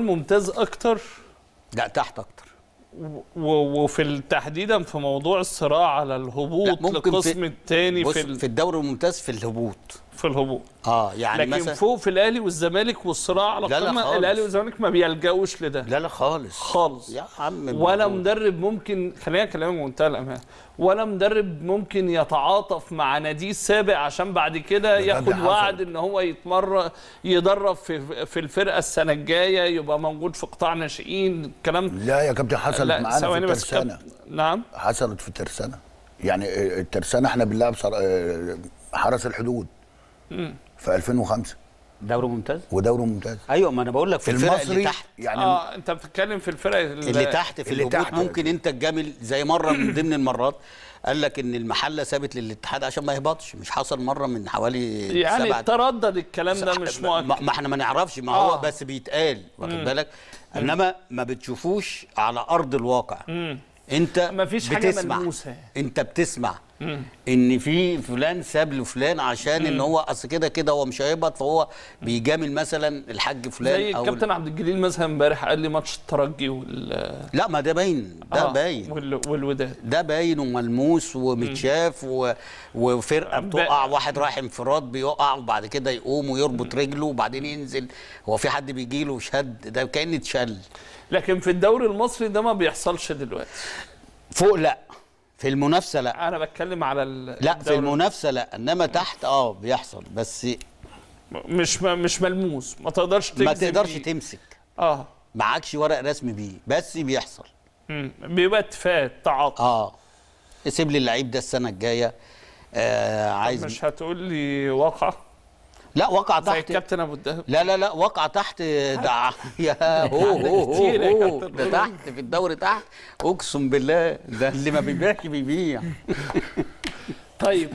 ممتاز اكتر؟ لا تحت اكتر. وفي تحديدا في موضوع الصراع على الهبوط للقسم الثاني في الدوري الممتاز، في الهبوط يعني، لكن مثلا فوق في الاهلي والزمالك والصراع على القمه، الاهلي والزمالك ما بيلجاوش لده. لا لا خالص خالص يا عم. ولا مدرب ممكن، خلينا نكلمك بمنتهى الامانه، ولا مدرب ممكن يتعاطف مع ناديه السابق عشان بعد كده ياخد وعد ان هو يدرب في الفرقه السنه الجايه، يبقى موجود في قطاع ناشئين. الكلام لا يا كابتن، حصلت معانا في الترسانه. نعم حصلت في الترسانه، يعني الترسانه احنا بنلعب حرس الحدود في 2005 دوري ممتاز ودوري ممتاز. ايوه ما انا بقول لك في الفرق اللي تحت يعني انت بتتكلم في الفرق اللي تحت في الهبوط. ممكن انت تجامل زي مره من ضمن المرات قال لك ان المحله سابت للاتحاد عشان ما يهبطش، مش حصل مره من حوالي يعني تردد الكلام ده مش مؤكد، ما احنا ما نعرفش، ما هو بس بيتقال واخد بالك، انما ما بتشوفوش على ارض الواقع. انت ما فيش حاجه ملموسه، انت بتسمع ان في فلان ساب له فلان عشان ان هو اصل كده كده هو مش هيهبط، فهو بيجامل مثلا الحاج فلان. زي الكابتن عبد الجليل مثلا امبارح قال لي ماتش الترجي لا ما ده باين، ده باين والوداد ده باين وملموس ومتشاف وفرقه بتقع، واحد رايح انفراد بيقع وبعد كده يقوم ويربط رجله وبعدين ينزل، هو في حد بيجي له شد، ده كأنه اتشل. لكن في الدوري المصري ده ما بيحصلش دلوقتي فوق. لا في المنافسه لا، انا بتكلم على لا في المنافسه لا، انما تحت بيحصل بس مش ملموس، ما تقدرش تمسك، معكش ورق رسمي بيه، بس بيحصل. بيبقى اتفاق تعاطف سيب لي اللعيب ده السنه الجايه. عايز مش هتقول لي واقع؟ لا وقع تحت زي الكابتن ابو الدهب. لا لا لا وقع تحت دع يا هو ده تحت في الدوري تحت، اقسم بالله ده اللي ما بيبيعش بيبيع. طيب.